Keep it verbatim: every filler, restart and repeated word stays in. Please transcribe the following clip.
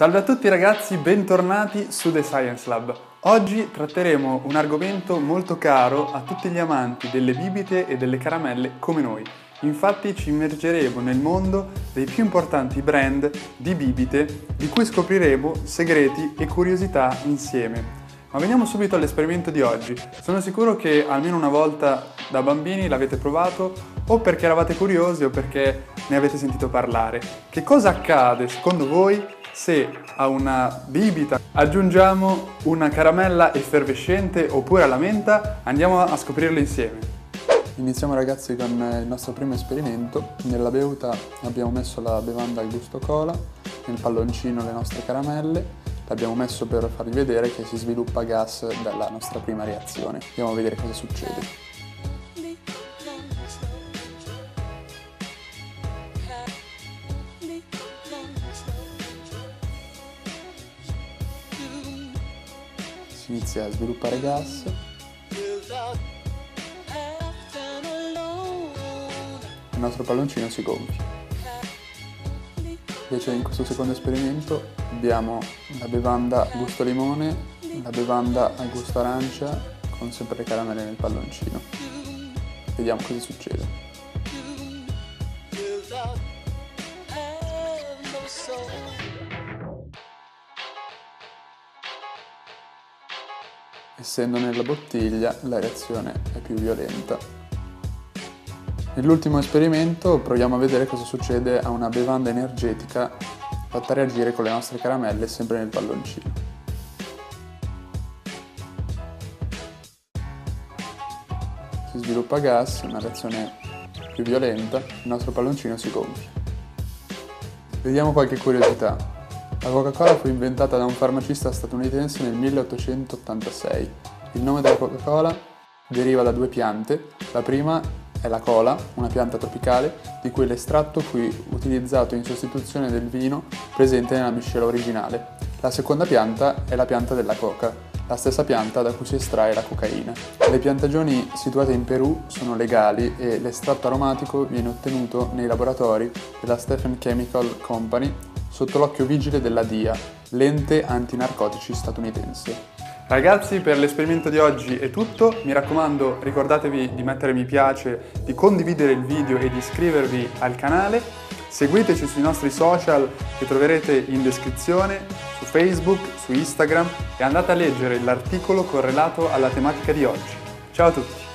Salve a tutti ragazzi, bentornati su The Science Lab. Oggi tratteremo un argomento molto caro a tutti gli amanti delle bibite e delle caramelle come noi. Infatti ci immergeremo nel mondo dei più importanti brand di bibite di cui scopriremo segreti e curiosità insieme. Ma veniamo subito all'esperimento di oggi. Sono sicuro che almeno una volta da bambini l'avete provato o perché eravate curiosi o perché ne avete sentito parlare. Che cosa accade secondo voi se a una bibita aggiungiamo una caramella effervescente oppure alla menta? Andiamo a scoprirlo insieme. Iniziamo ragazzi con il nostro primo esperimento. Nella bevuta abbiamo messo la bevanda al gusto cola, nel palloncino le nostre caramelle, l'abbiamo messo per farvi vedere che si sviluppa gas dalla nostra prima reazione. Andiamo a vedere cosa succede. Inizia a sviluppare gas, il nostro palloncino si gonfia. Invece in questo secondo esperimento abbiamo la bevanda a gusto limone, la bevanda a gusto arancia con sempre le caramelle nel palloncino. Vediamo cosa succede. Essendo nella bottiglia la reazione è più violenta. Nell'ultimo esperimento proviamo a vedere cosa succede a una bevanda energetica fatta reagire con le nostre caramelle sempre nel palloncino. Si sviluppa gas, una reazione più violenta, il nostro palloncino si gonfia. Vediamo qualche curiosità. La Coca-Cola fu inventata da un farmacista statunitense nel milleottocentottantasei. Il nome della Coca-Cola deriva da due piante. La prima è la cola, una pianta tropicale, di cui l'estratto fu utilizzato in sostituzione del vino presente nella miscela originale. La seconda pianta è la pianta della coca, la stessa pianta da cui si estrae la cocaina. Le piantagioni situate in Perù sono legali e l'estratto aromatico viene ottenuto nei laboratori della Stephen Chemical Company sotto l'occhio vigile della D E A, l'ente antinarcotici statunitense. Ragazzi, per l'esperimento di oggi è tutto. Mi raccomando, ricordatevi di mettere mi piace, di condividere il video e di iscrivervi al canale. Seguiteci sui nostri social che troverete in descrizione, su Facebook, su Instagram, e andate a leggere l'articolo correlato alla tematica di oggi. Ciao a tutti!